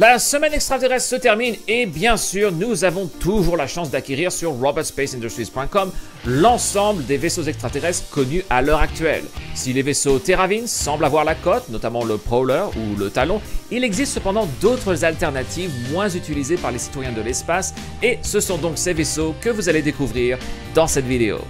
La semaine extraterrestre se termine et bien sûr, nous avons toujours la chance d'acquérir sur robertspaceindustries.com l'ensemble des vaisseaux extraterrestres connus à l'heure actuelle. Si les vaisseaux Terravine semblent avoir la cote, notamment le Prowler ou le Talon, il existe cependant d'autres alternatives moins utilisées par les citoyens de l'espace et ce sont donc ces vaisseaux que vous allez découvrir dans cette vidéo.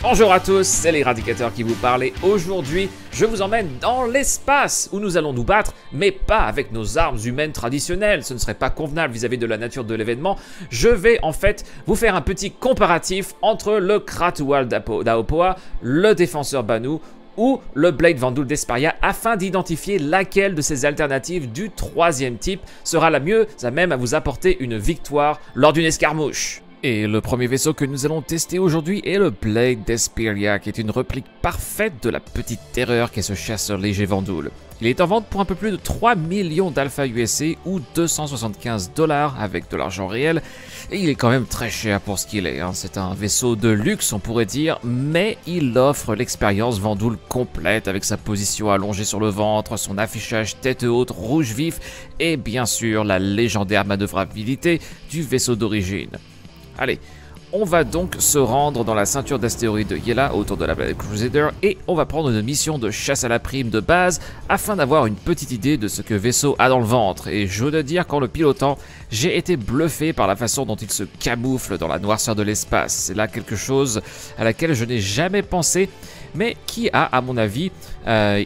Bonjour à tous, c'est les Radicateurs qui vous parlent et aujourd'hui, je vous emmène dans l'espace où nous allons nous battre, mais pas avec nos armes humaines traditionnelles, ce ne serait pas convenable vis-à-vis de la nature de l'événement. Je vais en fait vous faire un petit comparatif entre le Kratwell d'Aopoa, le Défenseur Banu ou le Blade Vanduul d'Esperia afin d'identifier laquelle de ces alternatives du troisième type sera la mieux à même à vous apporter une victoire lors d'une escarmouche. Et le premier vaisseau que nous allons tester aujourd'hui est le Blade d'Esperia, qui est une réplique parfaite de la petite terreur qu'est ce chasseur léger Vanduul. Il est en vente pour un peu plus de 3 millions d'alpha USD ou 275 $ avec de l'argent réel, et il est quand même très cher pour ce qu'il est, hein. C'est un vaisseau de luxe on pourrait dire, mais il offre l'expérience Vanduul complète avec sa position allongée sur le ventre, son affichage tête haute rouge vif et bien sûr la légendaire manœuvrabilité du vaisseau d'origine. Allez, on va donc se rendre dans la ceinture d'astéroïdes de Yela autour de la Blade Crusader et on va prendre une mission de chasse à la prime de base afin d'avoir une petite idée de ce que vaisseau a dans le ventre. Et je dois dire qu'en le pilotant, j'ai été bluffé par la façon dont il se camoufle dans la noirceur de l'espace. C'est là quelque chose à laquelle je n'ai jamais pensé, mais qui a, à mon avis,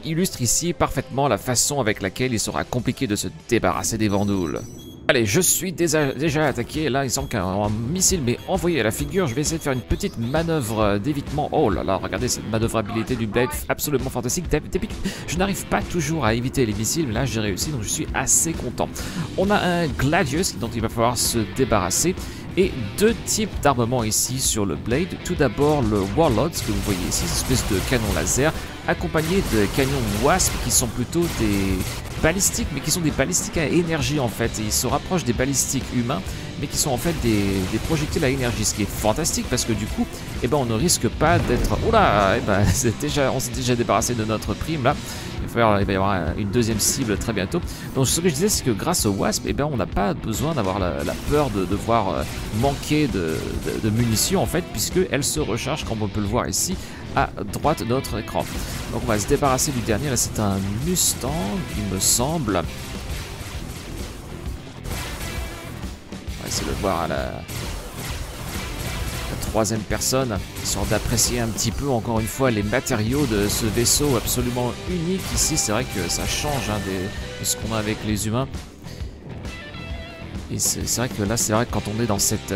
illustre ici parfaitement la façon avec laquelle il sera compliqué de se débarrasser des Vanduul. Allez, je suis déjà attaqué, là il semble qu'un missile m'est envoyé à la figure, je vais essayer de faire une petite manœuvre d'évitement. Oh là là, regardez cette manœuvrabilité du Blade, absolument fantastique. D'habitude, je n'arrive pas toujours à éviter les missiles, mais là j'ai réussi, donc je suis assez content. On a un Gladius dont il va falloir se débarrasser, et deux types d'armement ici sur le Blade. Tout d'abord le Warlord, ce que vous voyez ici, cette espèce de canon laser, accompagné de canons Wasp qui sont plutôt des balistiques, mais qui sont des balistiques à énergie en fait, et ils se rapprochent des balistiques humains, mais qui sont en fait des projectiles à énergie, ce qui est fantastique parce que du coup, eh ben, on ne risque pas d'être... Oh là, eh ben, on s'est déjà débarrassé de notre prime là, il va y avoir une deuxième cible très bientôt. Donc ce que je disais, c'est que grâce au Wasp, eh ben, on n'a pas besoin d'avoir la peur de devoir manquer de munitions en fait, puisqu'elle se recharge, comme on peut le voir ici, à droite de notre écran. Donc on va se débarrasser du dernier, là c'est un Mustang il me semble. On va essayer de voir à la troisième personne, histoire d'apprécier un petit peu encore une fois les matériaux de ce vaisseau absolument unique ici. C'est vrai que ça change hein, de ce qu'on a avec les humains. Et c'est vrai que là, quand on est dans cette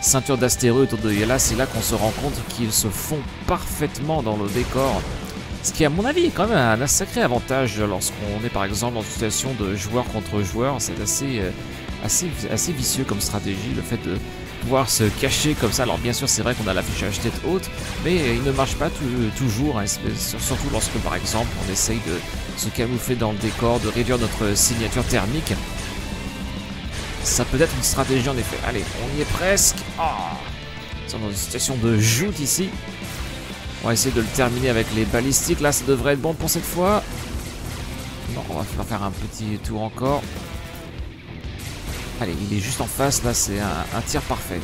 ceinture d'astéroïdes autour de Yela, c'est là qu'on se rend compte qu'ils se font parfaitement dans le décor. Ce qui, à mon avis, est quand même un sacré avantage lorsqu'on est par exemple en situation de joueur contre joueur. C'est assez vicieux comme stratégie, le fait de pouvoir se cacher comme ça. Alors bien sûr, c'est vrai qu'on a l'affichage tête haute, mais il ne marche pas toujours, hein, surtout lorsque par exemple on essaye de se camoufler dans le décor, de réduire notre signature thermique. Ça peut être une stratégie en effet. Allez, on y est presque. Oh, nous sommes dans une situation de joute ici. On va essayer de le terminer avec les balistiques. Là, ça devrait être bon pour cette fois. Non, on va falloir faire un petit tour encore. Allez, il est juste en face. Là, c'est un tir parfait.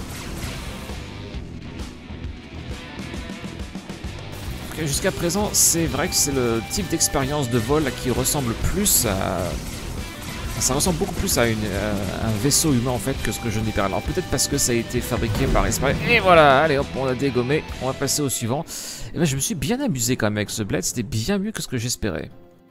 Jusqu'à présent, c'est vrai que c'est le type d'expérience de vol qui ressemble plus à... Ça ressemble beaucoup plus à un vaisseau humain en fait que ce que je n'ai pas. Alors peut-être parce que ça a été fabriqué par Esperia. Et voilà, allez hop, on l'a dégommé, on va passer au suivant. Et ben je me suis bien amusé quand même avec ce Blade, c'était bien mieux que ce que j'espérais.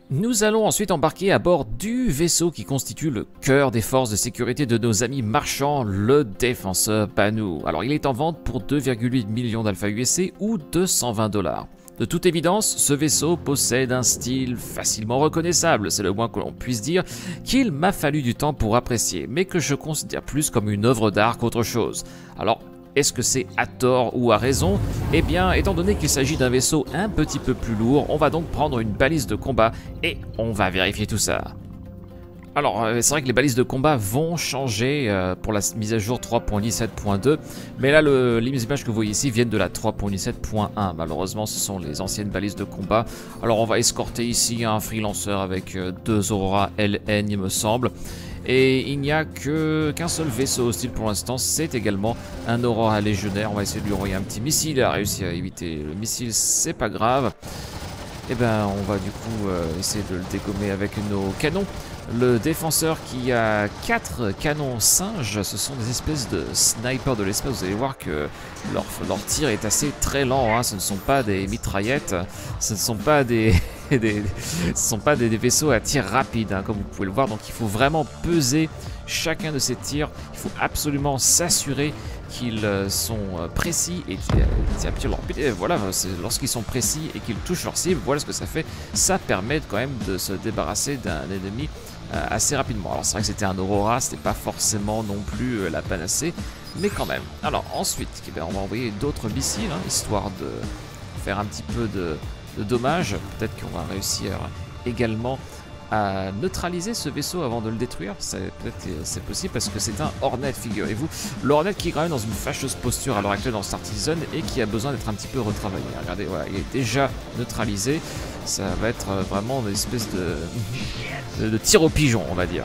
Nous allons ensuite embarquer à bord du vaisseau qui constitue le cœur des forces de sécurité de nos amis marchands, le Défenseur Banu. Alors il est en vente pour 2,8 millions d'alpha USD ou 220 $. De toute évidence, ce vaisseau possède un style facilement reconnaissable, c'est le moins que l'on puisse dire, qu'il m'a fallu du temps pour apprécier, mais que je considère plus comme une œuvre d'art qu'autre chose. Alors, est-ce que c'est à tort ou à raison? Eh bien, étant donné qu'il s'agit d'un vaisseau un petit peu plus lourd, on va donc prendre une balise de combat et on va vérifier tout ça. Alors, c'est vrai que les balises de combat vont changer pour la mise à jour 3.17.2. Mais là, les images que vous voyez ici viennent de la 3.17.1. Malheureusement, ce sont les anciennes balises de combat. Alors, on va escorter ici un Freelancer avec deux Aurora LN, il me semble. Et il n'y a qu'un seul vaisseau hostile pour l'instant, c'est également un Aurora Légionnaire. On va essayer de lui envoyer un petit missile. Il a réussi à éviter le missile, c'est pas grave. Et ben on va du coup essayer de le dégommer avec nos canons. Le défenseur qui a 4 canons singes, ce sont des espèces de snipers de l'espace. Vous allez voir que leur tir est assez très lent, hein. Ce ne sont pas des mitraillettes, ce ne sont pas des vaisseaux à tir rapide, hein, comme vous pouvez le voir. Donc il faut vraiment peser chacun de ces tirs, il faut absolument s'assurer qu'ils sont précis et qu'ils appuient leur but. Voilà, lorsqu'ils sont précis et qu'ils touchent leur cible, voilà ce que ça fait. Ça permet quand même de se débarrasser d'un ennemi assez rapidement. Alors c'est vrai que c'était un Aurora, c'était pas forcément non plus la panacée, mais quand même. Alors ensuite, on va envoyer d'autres missiles, hein, histoire de faire un petit peu de dommages. Peut-être qu'on va réussir également à neutraliser ce vaisseau avant de le détruire, c'est possible parce que c'est un Hornet, figurez-vous. Le Hornet qui est quand même dans une fâcheuse posture à l'heure actuelle dans Star Citizen et qui a besoin d'être un petit peu retravaillé. Regardez, voilà, il est déjà neutralisé, ça va être vraiment une espèce de tir au pigeon, on va dire.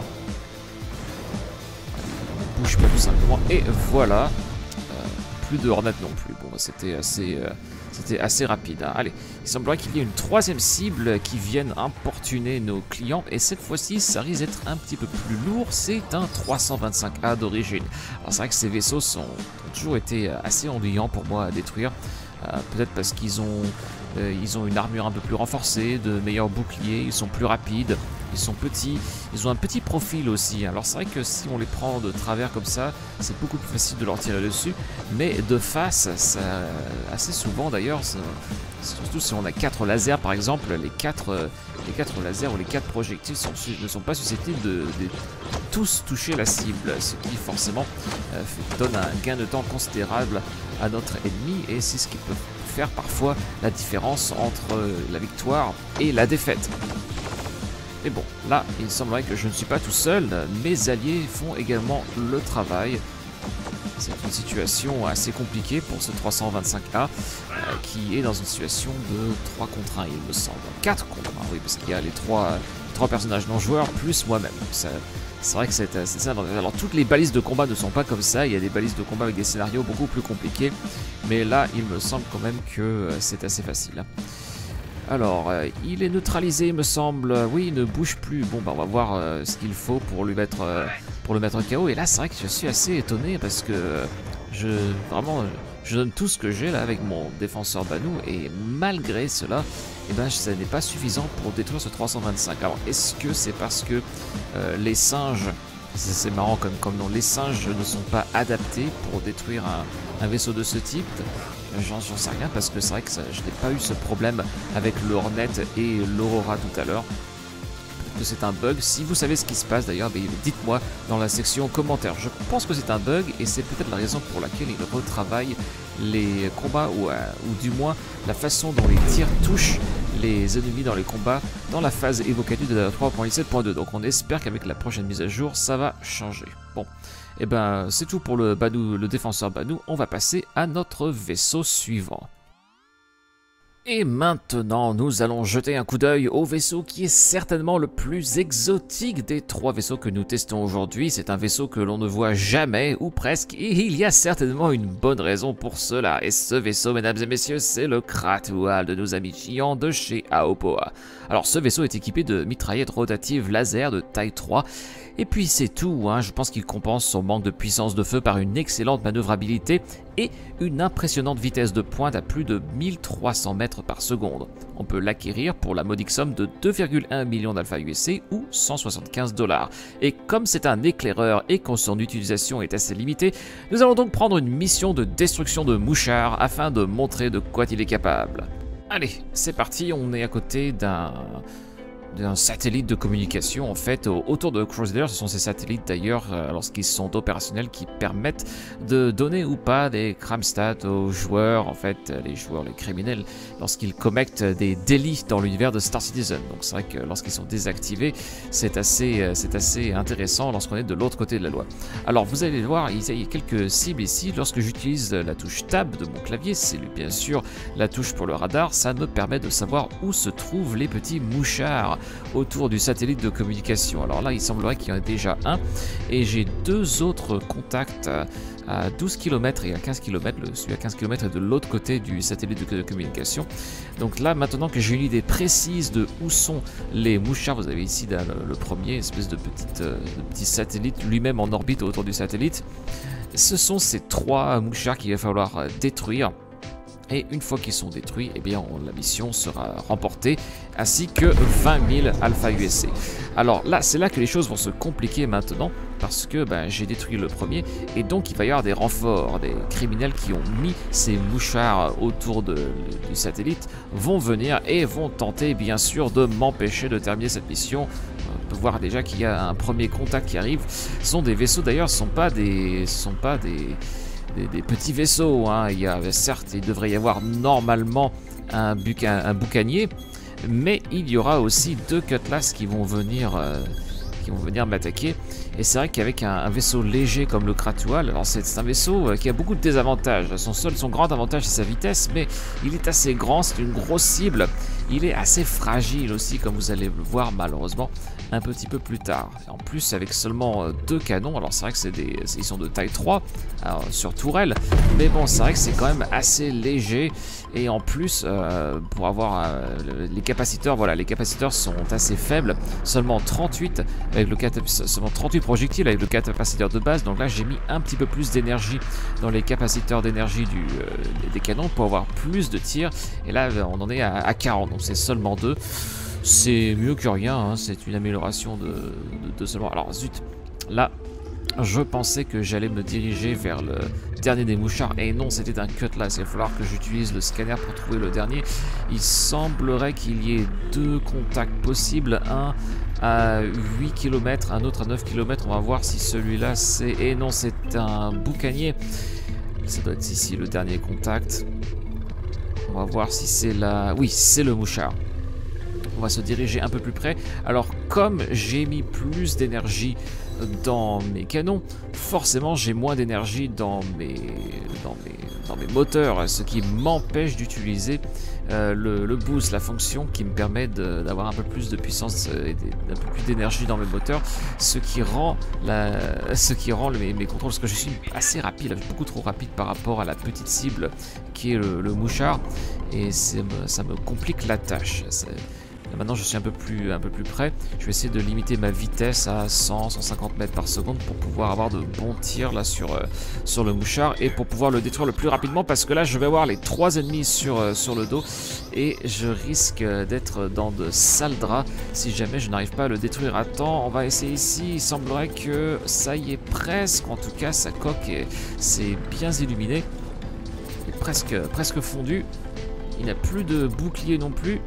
On ne bouge pas tout simplement, et voilà, plus de Hornet non plus. Bon, c'était assez... C'était assez rapide, hein. Allez, il semblerait qu'il y ait une troisième cible qui vienne importuner nos clients. Et cette fois-ci, ça risque d'être un petit peu plus lourd. C'est un 325A d'origine. Alors c'est vrai que ces vaisseaux ont toujours été assez ennuyants pour moi à détruire. Peut-être parce qu'ils ont une armure un peu plus renforcée, de meilleurs boucliers, ils sont plus rapides, ils sont petits, ils ont un petit profil aussi. Alors c'est vrai que si on les prend de travers comme ça, c'est beaucoup plus facile de leur tirer dessus, mais de face, ça, assez souvent d'ailleurs, surtout si on a 4 lasers par exemple, les 4 lasers ou les 4 projectiles ne sont pas susceptibles de tous toucher la cible, ce qui forcément donne un gain de temps considérable à notre ennemi, et c'est ce qui peut faire parfois la différence entre la victoire et la défaite. Mais bon, là il semblerait que je ne suis pas tout seul, mes alliés font également le travail. C'est une situation assez compliquée pour ce 325A qui est dans une situation de 3 contre 1 il me semble, 4 contre 1, oui, parce qu'il y a les 3 personnages non joueurs plus moi-même. C'est vrai que c'est ça. Alors toutes les balises de combat ne sont pas comme ça, il y a des balises de combat avec des scénarios beaucoup plus compliqués, mais là il me semble quand même que c'est assez facile. Alors il est neutralisé il me semble, oui il ne bouge plus. Bon bah on va voir ce qu'il faut pour lui mettre KO. Et là c'est vrai que je suis assez étonné parce que je donne tout ce que j'ai là avec mon défenseur Banu, et malgré cela, eh ben, ça n'est pas suffisant pour détruire ce 325. Alors est-ce que c'est parce que les singes, c'est marrant comme non, les singes ne sont pas adaptés pour détruire un vaisseau de ce type? J'en sais rien parce que c'est vrai que je n'ai pas eu ce problème avec le Hornet et l'Aurora tout à l'heure. C'est un bug. Si vous savez ce qui se passe d'ailleurs, dites-moi dans la section commentaires. Je pense que c'est un bug et c'est peut-être la raison pour laquelle ils retravaillent les combats ou du moins la façon dont les tirs touchent les ennemis dans les combats dans la phase évocative de la 3.17.2. Donc on espère qu'avec la prochaine mise à jour, ça va changer. Bon, et ben c'est tout pour le défenseur Banu. On va passer à notre vaisseau suivant. Et maintenant, nous allons jeter un coup d'œil au vaisseau qui est certainement le plus exotique des 3 vaisseaux que nous testons aujourd'hui. C'est un vaisseau que l'on ne voit jamais, ou presque, et il y a certainement une bonne raison pour cela. Et ce vaisseau, mesdames et messieurs, c'est le Kratwell de nos amis chiants de chez Aopoa. Alors ce vaisseau est équipé de mitraillettes rotatives laser de taille 3. Et puis c'est tout, hein. Je pense qu'il compense son manque de puissance de feu par une excellente manœuvrabilité et une impressionnante vitesse de pointe à plus de 1300 mètres par seconde. On peut l'acquérir pour la modique somme de 2,1 millions d'alpha USD ou 175 $. Et comme c'est un éclaireur et que son utilisation est assez limitée, nous allons donc prendre une mission de destruction de mouchards afin de montrer de quoi il est capable. Allez, c'est parti, on est à côté d'un... d'un satellite de communication en fait autour de Crusader. Ce sont ces satellites d'ailleurs lorsqu'ils sont opérationnels qui permettent de donner ou pas des cramstats aux joueurs, en fait les criminels, lorsqu'ils commettent des délits dans l'univers de Star Citizen. Donc c'est vrai que lorsqu'ils sont désactivés, c'est assez intéressant lorsqu'on est de l'autre côté de la loi. Alors vous allez voir, il y a quelques cibles ici. Lorsque j'utilise la touche Tab de mon clavier, c'est bien sûr la touche pour le radar, ça me permet de savoir où se trouvent les petits mouchards autour du satellite de communication. Alors là, il semblerait qu'il y en ait déjà un, et j'ai deux autres contacts à 12 km et à 15 km, celui à 15 km est de l'autre côté du satellite de communication. Donc là, maintenant que j'ai une idée précise de où sont les mouchards, vous avez ici le premier, espèce de petit satellite, lui-même en orbite autour du satellite. Ce sont ces trois mouchards qu'il va falloir détruire. Et une fois qu'ils sont détruits, eh bien, la mission sera remportée, ainsi que 20 000 Alpha USC. Alors là, c'est là que les choses vont se compliquer maintenant, parce que ben, j'ai détruit le premier, et donc il va y avoir des renforts. Des criminels qui ont mis ces mouchards autour du satellite vont venir et vont tenter, bien sûr, de m'empêcher de terminer cette mission. On peut voir déjà qu'il y a un premier contact qui arrive. Ce sont des vaisseaux, d'ailleurs, ce ne sont pas des petits vaisseaux, hein. Certes, il devrait y avoir normalement un boucanier, mais il y aura aussi deux Cutlass qui vont venir m'attaquer. Et c'est vrai qu'avec un vaisseau léger comme le Kratwell, c'est un vaisseau qui a beaucoup de désavantages. Son grand avantage, c'est sa vitesse, mais il est assez grand, c'est une grosse cible. Il est assez fragile aussi, comme vous allez le voir malheureusement un petit peu plus tard. En plus, avec seulement deux canons, alors c'est vrai que ils sont de taille 3 sur tourelle, mais bon, c'est vrai que c'est quand même assez léger. Et en plus, pour avoir les capaciteurs, voilà, les capaciteurs sont assez faibles, seulement 38 avec le seulement 38 projectiles avec le capaciteur de base. Donc là, j'ai mis un petit peu plus d'énergie dans les capaciteurs d'énergie des canons pour avoir plus de tirs. Et là, on en est à 40, donc c'est seulement 2. C'est mieux que rien, hein. C'est une amélioration de seulement... Alors zut, là, je pensais que j'allais me diriger vers le dernier des mouchards, et non, c'était un Cutlass. Il va falloir que j'utilise le scanner pour trouver le dernier. Il semblerait qu'il y ait deux contacts possibles, un à 8 km, un autre à 9 km. On va voir si celui-là c'est... Et non, c'est un boucanier. Ça doit être ici le dernier contact. On va voir si c'est là... Oui, c'est le mouchard. On va se diriger un peu plus près. Alors comme j'ai mis plus d'énergie dans mes canons, forcément j'ai moins d'énergie dans mes moteurs, ce qui m'empêche d'utiliser le boost, la fonction qui me permet d'avoir un peu plus de puissance et un peu plus d'énergie dans mes moteurs, ce qui rend mes contrôles, parce que je suis assez rapide, beaucoup trop rapide par rapport à la petite cible qui est le mouchard, et ça me complique la tâche. Maintenant, je suis un peu plus près. Je vais essayer de limiter ma vitesse à 100-150 mètres par seconde pour pouvoir avoir de bons tirs là sur le mouchard et pour pouvoir le détruire le plus rapidement, parce que là, je vais avoir les trois ennemis sur le dos et je risque d'être dans de sales draps si jamais je n'arrive pas à le détruire à temps. On va essayer ici. Il semblerait que ça y est presque. En tout cas, sa coque s'est bien illuminée. Il est presque fondu. Il n'a plus de bouclier non plus.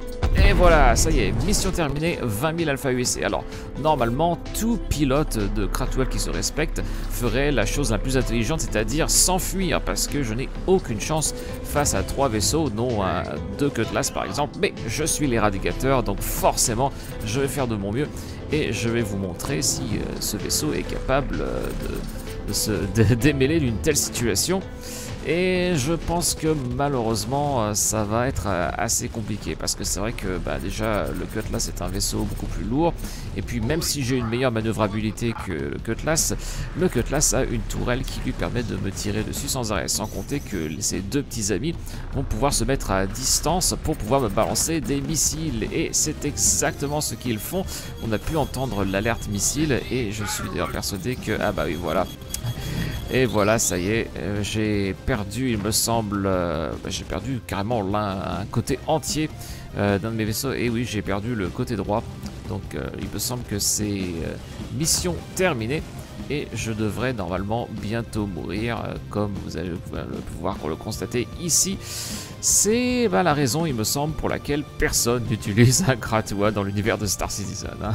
Et voilà, ça y est, mission terminée, 20 000 Alpha USC. Alors, normalement, tout pilote de Kratwell qui se respecte ferait la chose la plus intelligente, c'est-à-dire s'enfuir, parce que je n'ai aucune chance face à trois vaisseaux, dont deux Cutlass par exemple. Mais je suis les Radicateurs, donc forcément, je vais faire de mon mieux et je vais vous montrer si ce vaisseau est capable de se démêler d'une telle situation. Et je pense que malheureusement ça va être assez compliqué, parce que c'est vrai que bah, déjà le Cutlass est un vaisseau beaucoup plus lourd, et puis même si j'ai une meilleure manœuvrabilité que le Cutlass a une tourelle qui lui permet de me tirer dessus sans arrêt, sans compter que ses deux petits amis vont pouvoir se mettre à distance pour pouvoir me balancer des missiles, et c'est exactement ce qu'ils font. On a pu entendre l'alerte missile et je suis d'ailleurs persuadé que... Ah bah oui, voilà. Et voilà, ça y est, j'ai perdu, il me semble, j'ai perdu carrément un côté entier d'un de mes vaisseaux. Et oui, j'ai perdu le côté droit. Donc il me semble que c'est mission terminée. et je devrais normalement bientôt mourir, comme vous allez pouvoir le constater ici. C'est bah, la raison, il me semble, pour laquelle personne n'utilise un Kratwell dans l'univers de Star Citizen. Hein.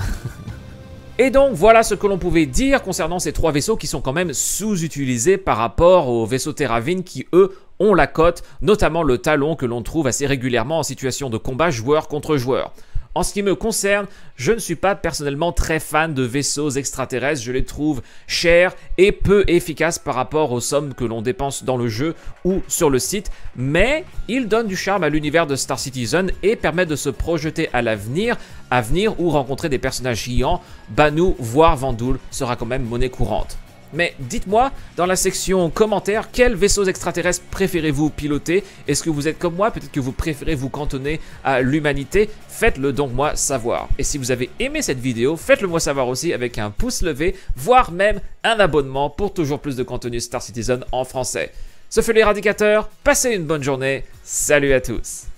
Et donc voilà ce que l'on pouvait dire concernant ces trois vaisseaux qui sont quand même sous-utilisés par rapport aux vaisseaux Terravine qui eux ont la cote, notamment le Talon que l'on trouve assez régulièrement en situation de combat joueur contre joueur. En ce qui me concerne, je ne suis pas personnellement très fan de vaisseaux extraterrestres, je les trouve chers et peu efficaces par rapport aux sommes que l'on dépense dans le jeu ou sur le site, mais ils donnent du charme à l'univers de Star Citizen et permettent de se projeter à l'avenir, ou rencontrer des personnages chiants, Banu, voire Vanduul sera quand même monnaie courante. Mais dites-moi dans la section commentaires, quels vaisseaux extraterrestres préférez-vous piloter? Est-ce que vous êtes comme moi? Peut-être que vous préférez vous cantonner à l'humanité? Faites-le donc moi savoir. Et si vous avez aimé cette vidéo, faites-le moi savoir aussi avec un pouce levé, voire même un abonnement pour toujours plus de contenu Star Citizen en français. Ce fut les Radicateurs, passez une bonne journée, salut à tous!